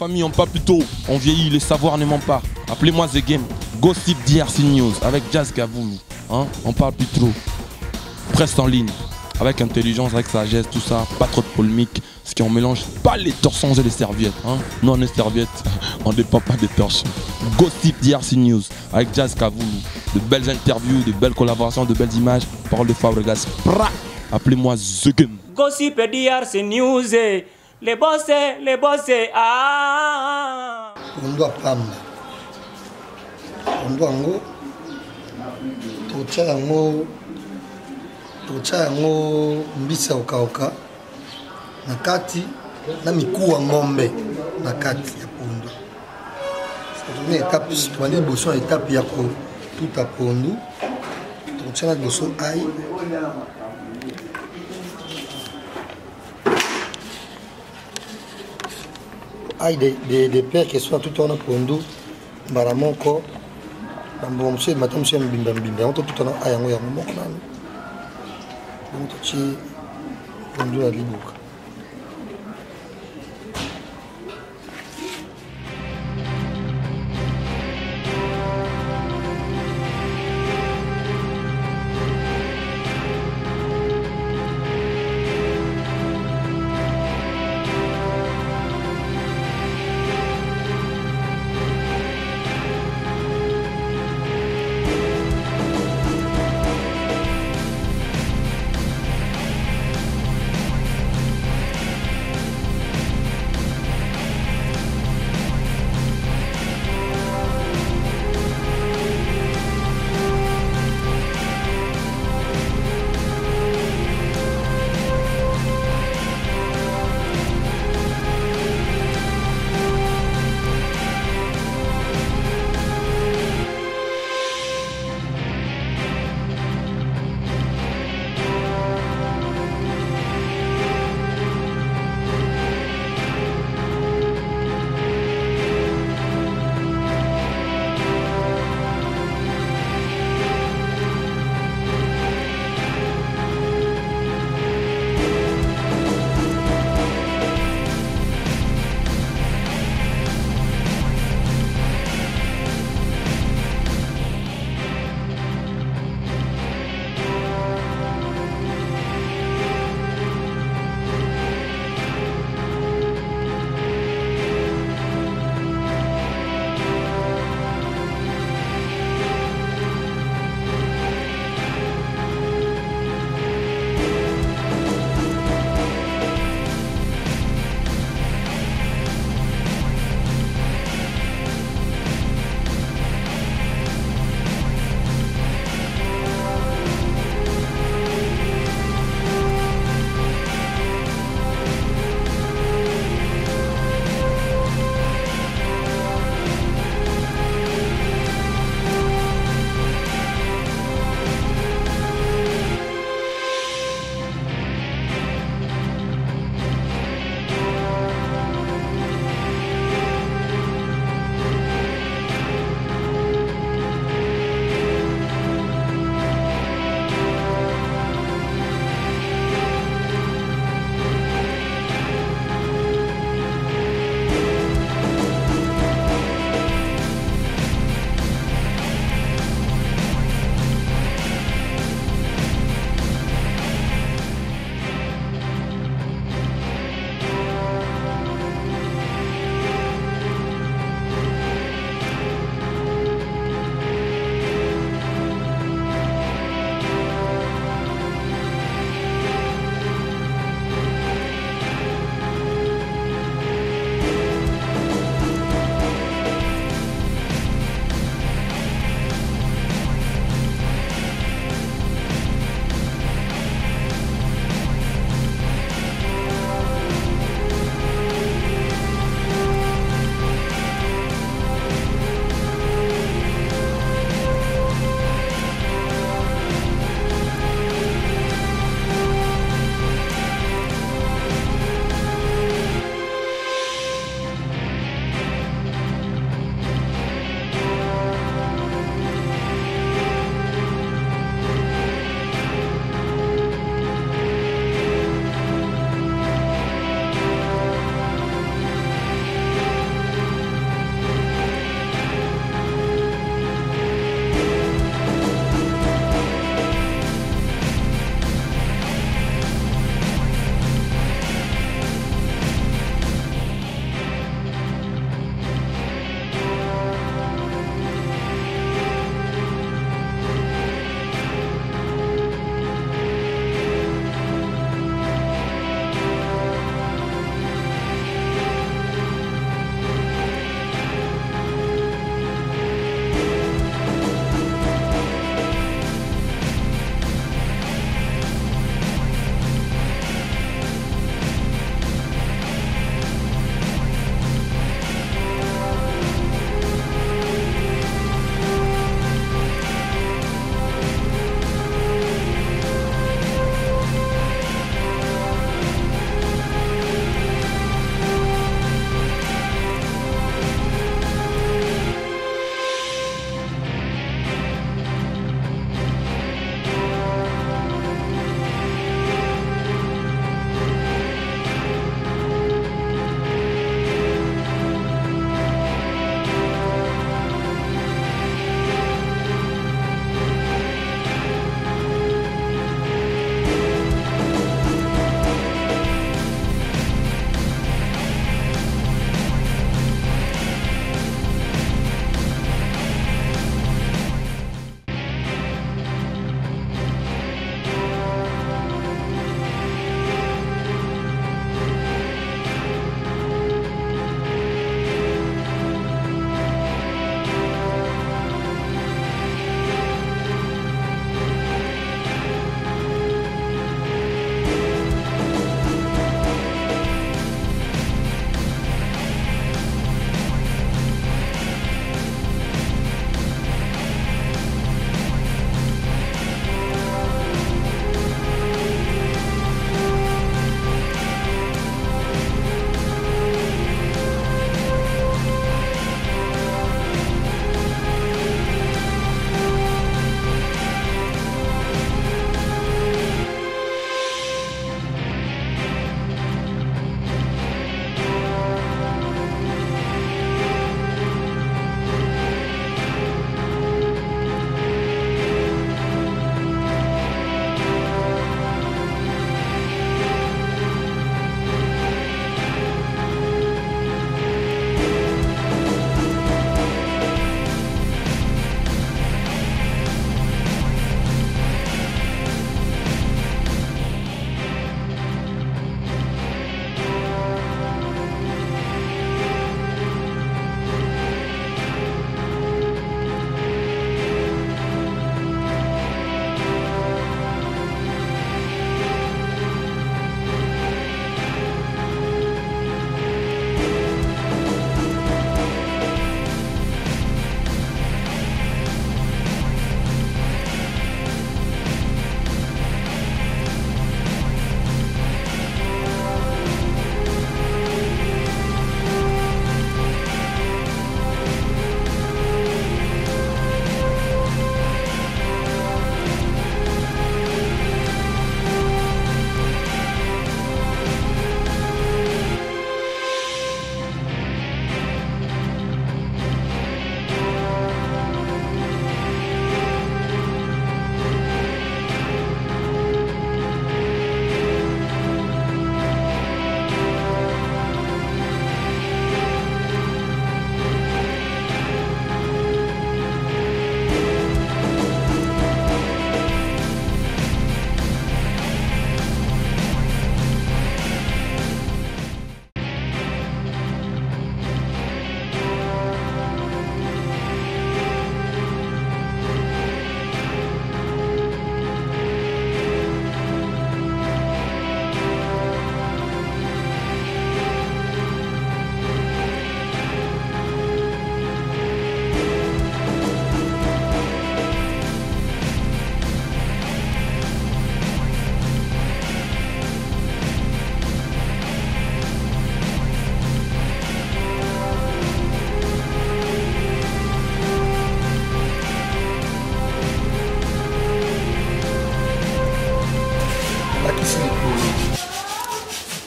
la famille, on parle plutôt. On vieillit, le savoir ne ment pas. Appelez-moi The Game, Gossip DRC News avec Jazz Gavoulou. Hein, on parle plus trop. Presse en ligne, avec intelligence, avec sagesse, tout ça, pas trop de polémique. Parce qu'on mélange pas les torchons et les serviettes. Hein. Nous on est serviettes, on ne dépend pas des torchons. Gossip DRC News avec Jazz Gavoulou. De belles interviews, de belles collaborations, de belles images. Parole de Fabregas. Appelez-moi The Game. Gossip DRC News. Les bossés, ah. On doit pas. On doit en haut, mbisa okauka, nakati, na mikuwa ngombe, nakati ya pondu. C'est une étape, c'est une bosso étape ya ko tout à pondu. Tocha na bosso aïe. Aïe des pères qui sont tout en pondu, baramoko. Monsieur, madame, monsieur, on tout en a un moment. On doit aller beaucoup.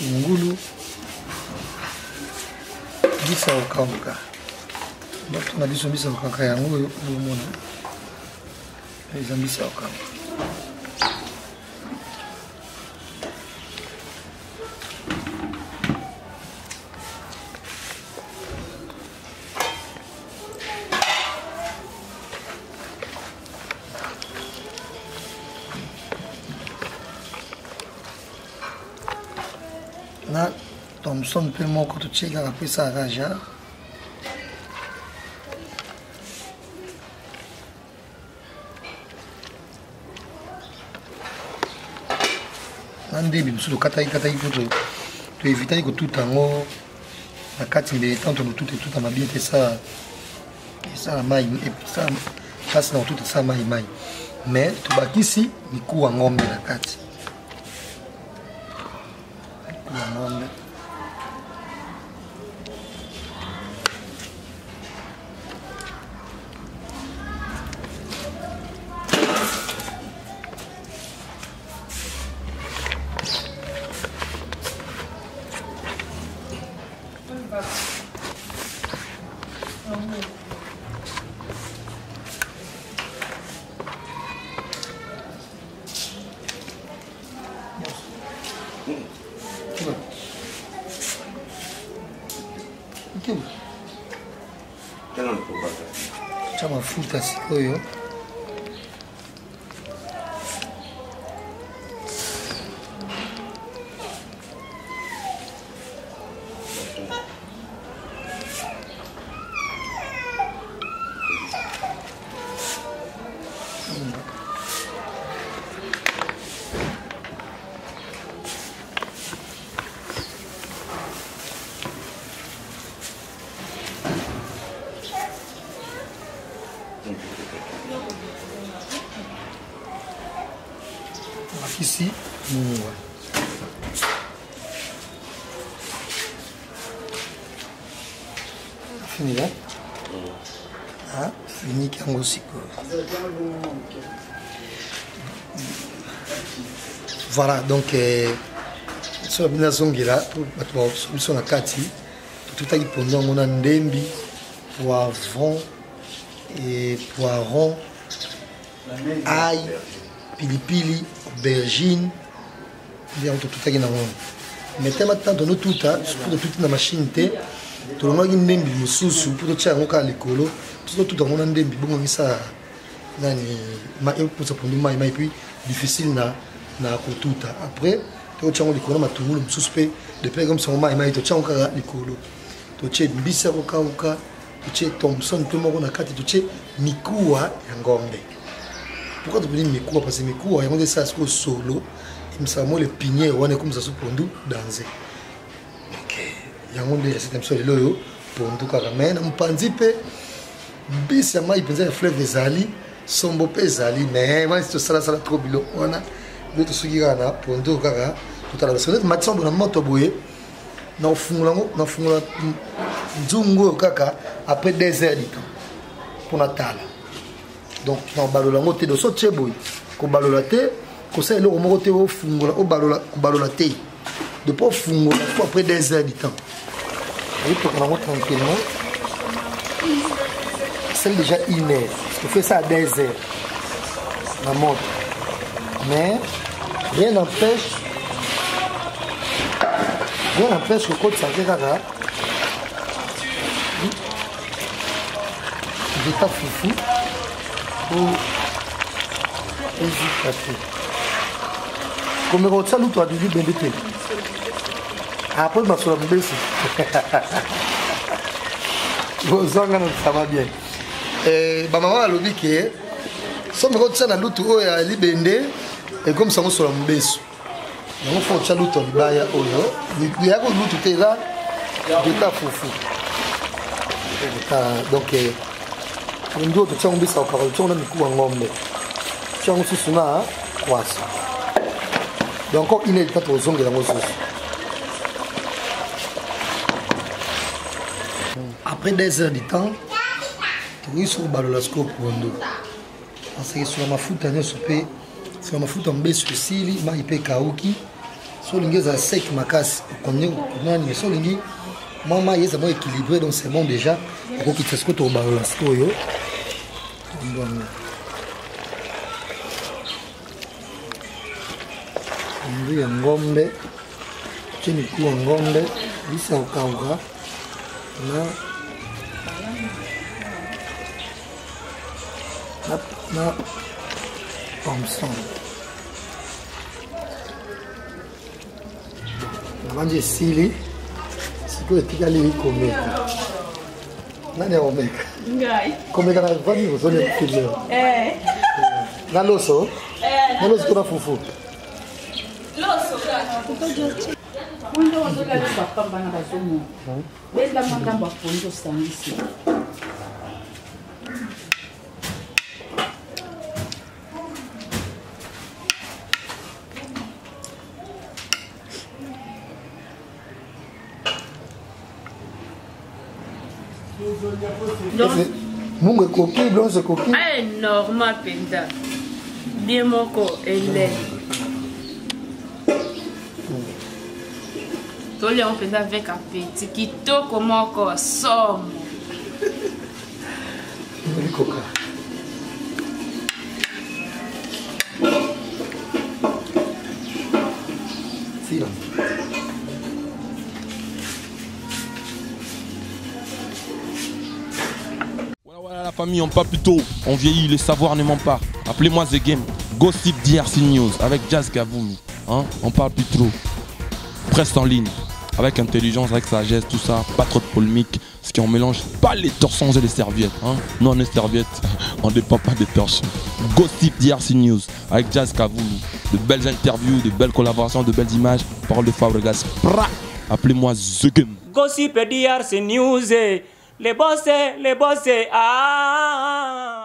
ngulu bisa ukanka bato na biso bisa ukanka yango lumona ezambisa ukanka na tomson pe moko to chega na pesa raja nande bimsu katai kuto to evita ko tutango na kati mbe tanto no tutu tuta mabie pesa pesa mai e pesa pasa no tutu sama mai mais to bakisi ni kuwa ngombe na kati Oyo ici, fini là. Ah, fini qu'un aussi. Voilà, donc sur la binazon qui est là, pour solution à Kati, tout à l'heure pendant mon andembi, poivron et poiron, ail, pilipili. Bergine, il y a tout à fait un mais maintenant, nous tout à la machine, tout le monde même du sous pour tout à l'écolo, tout le monde même bon ça, pour ça pour nous, mais puis difficile na na tout à après, tout le monde l'écolo m'a tout le suspect depuis comme ça on m'a aimé tout à l'écolo, tout à Mbisa Oka, tout à Thompson, tout le monde a quatre, tout à Mikua Yangombe. Pourquoi tu peux dire Mikua? Parce que Mikua, il y a des sasco solo, il me semble les pignets, on est comme ça sous pondu, danser. Ok. Il y a des systèmes sur les loyaux, pondu, caramel, on pense que Bissama, il pensait les fleurs des Ali, son beau-père Zali, mais moi, c'est ça, ça, trop bilo. On a d'autres sugirana, pondu, cara, tout à la sonnette, maintenant, on a motoboué, on fout la zungo, caca, après des heures, pour Natal. Donc, on balola moté de so tcheboy, qu'on balola té, qu'on sait le romoté au fungola, au balola té, de pas fungola, après des heures du temps. Et pour qu'on rentre tranquillement, c'est déjà une heure. Je fais ça à des heures, la montre. Mais rien n'empêche que quand ça fait là, je tape foufou. Comme on ça, nous avons bien d'été. Après, je suis blessé. Vos organes, ça va bien. Ma maman a dit que si on a ça, on a libéré et comme ça, on se blesse. On fait ça, on a libéré. Il y a tout est là, d'état foufou. Donc, on doit te chanter ça au carreau, on a mis coup en gomme. Tu as aussi cela, quoi ça. Donc encore une étape aux ongles dans nos sauces. Après des heures de temps, tu es sur le balolasco pour un dos. Parce que sur ma foute, on a soupé, sur ma foute, on baisse sur Sili, ma ipé kaouki, souligner à sec ma casse souligner maman est vraiment équilibré donc c'est bon déjà pour qu'il fasse que ton balance ndio ngombe chini kwa ngombe bisa ukauka na pomson manje sili siku etika lili komeka nani omeka ngai komeka na vani usone kile na loso na loso kuna fufu Mungu coquille, bronze coquille. Normal penda. Bien mon corps est tout le monde avec un petit qui tout comme encore somme. Voilà, voilà la famille, on part plus tôt. On vieillit, les savoirs ne mentent pas. Appelez-moi The Game, Gossip DRC News avec Jazz Gavoulou. Hein, on parle plus trop. Presse en ligne. Avec intelligence, avec sagesse, tout ça, pas trop de polémique. Parce qu'on mélange pas les torsons et les serviettes. Hein. Nous, on est serviettes, on dépend pas des torchons. Gossip DRC News avec Jazz Gavoulou. De belles interviews, de belles collaborations, de belles images. Parole de Fabregas. Appelez-moi The Game. Gossip DRC News. Les bossés, ah.